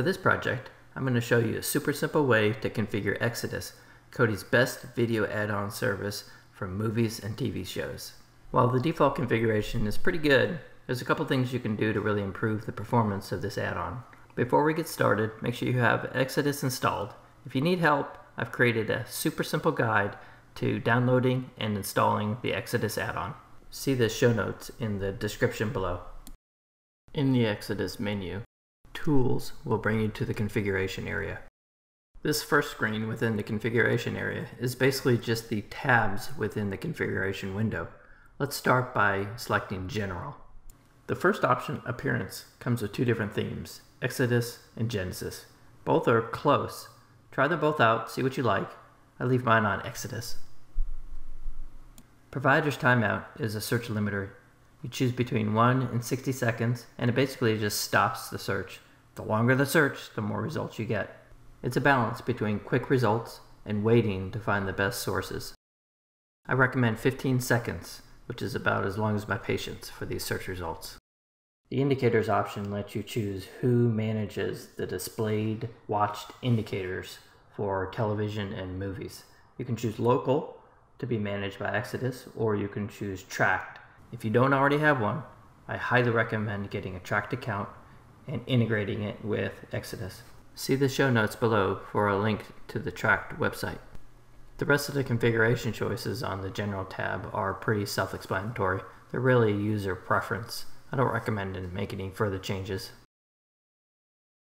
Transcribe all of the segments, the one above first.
For this project, I'm going to show you a super simple way to configure Exodus, Cody's best video add-on service for movies and TV shows. While the default configuration is pretty good, there's a couple things you can do to really improve the performance of this add-on. Before we get started, make sure you have Exodus installed. If you need help, I've created a super simple guide to downloading and installing the Exodus add-on. See the show notes in the description below. In the Exodus menu, Tools will bring you to the configuration area. This first screen within the configuration area is basically just the tabs within the configuration window. Let's start by selecting General. The first option, Appearance, comes with two different themes, Exodus and Genesis. Both are close. Try them both out, see what you like. I leave mine on Exodus. Provider's timeout is a search limiter. You choose between 1 and 60 seconds, and it basically just stops the search. The longer the search, the more results you get. It's a balance between quick results and waiting to find the best sources. I recommend 15 seconds, which is about as long as my patience for these search results. The indicators option lets you choose who manages the displayed watched indicators for television and movies. You can choose Local to be managed by Exodus, or you can choose Trakt. If you don't already have one, I highly recommend getting a Trakt account and integrating it with Exodus. See the show notes below for a link to the Trakt website. The rest of the configuration choices on the General tab are pretty self-explanatory. They're really user preference. I don't recommend making any further changes.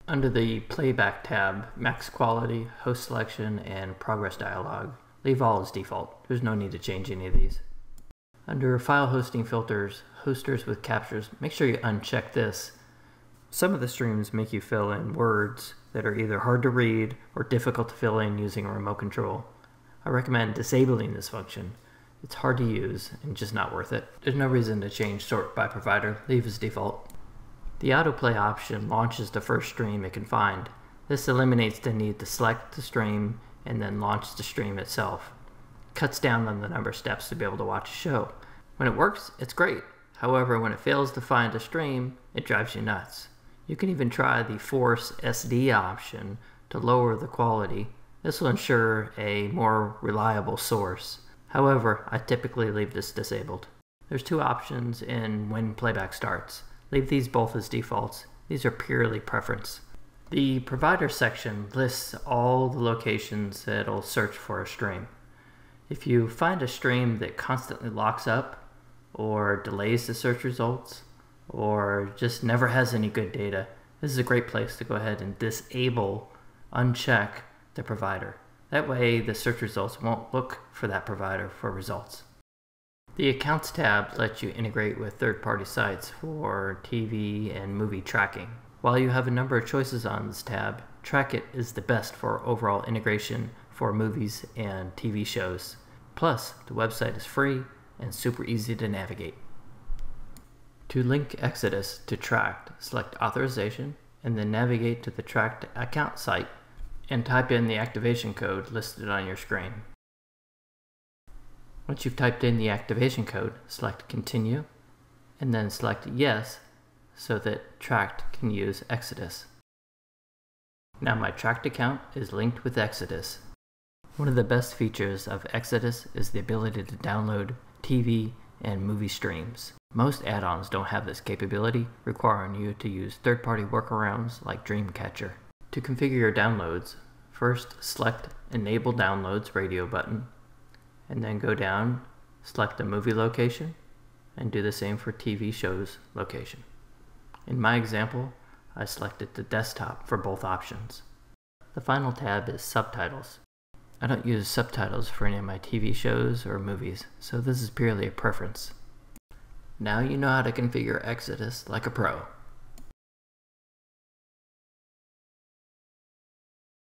Under the Playback tab, Max Quality, Host Selection, and Progress Dialog. Leave all as default. There's no need to change any of these. Under File Hosting Filters, Hosters with Captures, make sure you uncheck this. Some of the streams make you fill in words that are either hard to read or difficult to fill in using a remote control. I recommend disabling this function. It's hard to use and just not worth it. There's no reason to change Sort by Provider. Leave as default. The Autoplay option launches the first stream it can find. This eliminates the need to select the stream and then launch the stream itself. Cuts down on the number of steps to be able to watch a show. When it works, it's great. However, when it fails to find a stream, it drives you nuts. You can even try the Force SD option to lower the quality. This will ensure a more reliable source. However, I typically leave this disabled. There's two options in When Playback Starts. Leave these both as defaults. These are purely preference. The Provider section lists all the locations that'll search for a stream. If you find a stream that constantly locks up, or delays the search results, or just never has any good data, this is a great place to go ahead and disable, uncheck the provider. That way the search results won't look for that provider for results. The Accounts tab lets you integrate with third-party sites for TV and movie tracking. While you have a number of choices on this tab, Trakit is the best for overall integration for movies and TV shows. Plus, the website is free and super easy to navigate. To link Exodus to Trakt, select Authorization and then navigate to the Trakt account site and type in the activation code listed on your screen. Once you've typed in the activation code, select Continue and then select Yes so that Trakt can use Exodus. Now my Trakt account is linked with Exodus. One of the best features of Exodus is the ability to download TV and movie streams. Most add-ons don't have this capability, requiring you to use third-party workarounds like Dreamcatcher. To configure your downloads, first select Enable Downloads radio button, and then go down, select the movie location, and do the same for TV shows location. In my example, I selected the desktop for both options. The final tab is Subtitles. I don't use subtitles for any of my TV shows or movies, so this is purely a preference. Now you know how to configure Exodus like a pro.